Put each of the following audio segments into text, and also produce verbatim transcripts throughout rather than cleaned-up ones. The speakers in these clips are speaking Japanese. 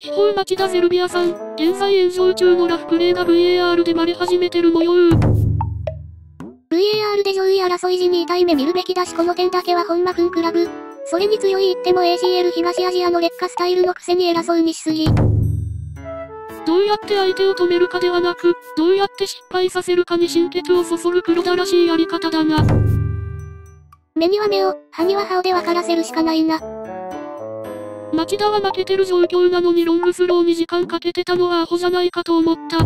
違法待ちだゼルビアさん。現在炎上中のラフプレーが ブイエーアール でバレ始めてる模様。 ブイエーアール で上位争い時に痛い目見るべきだし、この点だけはほんまフンクラブ。それに強い言っても エーシーエル 東アジアの劣化スタイルのくせに偉そうにしすぎ。どうやって相手を止めるかではなく、どうやって失敗させるかに心血を注ぐ黒田らしいやり方だな。目には目を、歯には歯をで分からせるしかないな。町田は負けてる状況なのにロングスローに時間かけてたのはアホじゃないかと思った。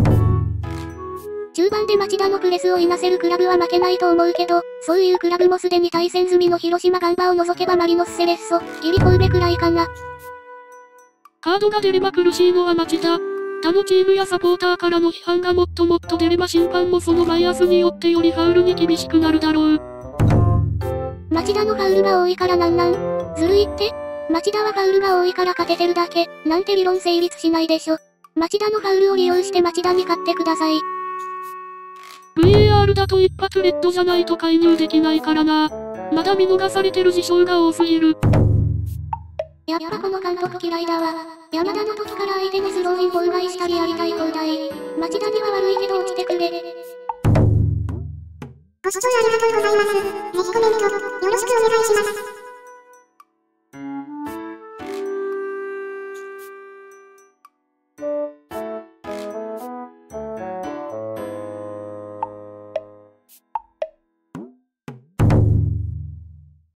中盤で町田のプレスをいなせるクラブは負けないと思うけど、そういうクラブもすでに対戦済みの広島ガンバを除けばマリノスセレッソ、ギリ神戸くらいかな。カードが出れば苦しいのは町田。他のチームやサポーターからの批判がもっともっと出れば審判もそのバイアスによってよりファウルに厳しくなるだろう。町田のファウルが多いからなんなん、ずるいって。町田はファウルが多いから勝ててるだけ、なんて理論成立しないでしょ。町田のファウルを利用して町田に勝ってください。ブイエーアール だと一発レッドじゃないと介入できないからな。まだ見逃されてる事象が多すぎる。やっぱこの監督嫌いだわ。山田の時から相手のスローイン妨害したりやりたい放題。町田には悪いけど落ちてくれ。ご視聴ありがとうございます。ぜひコメントよろしくお願いします。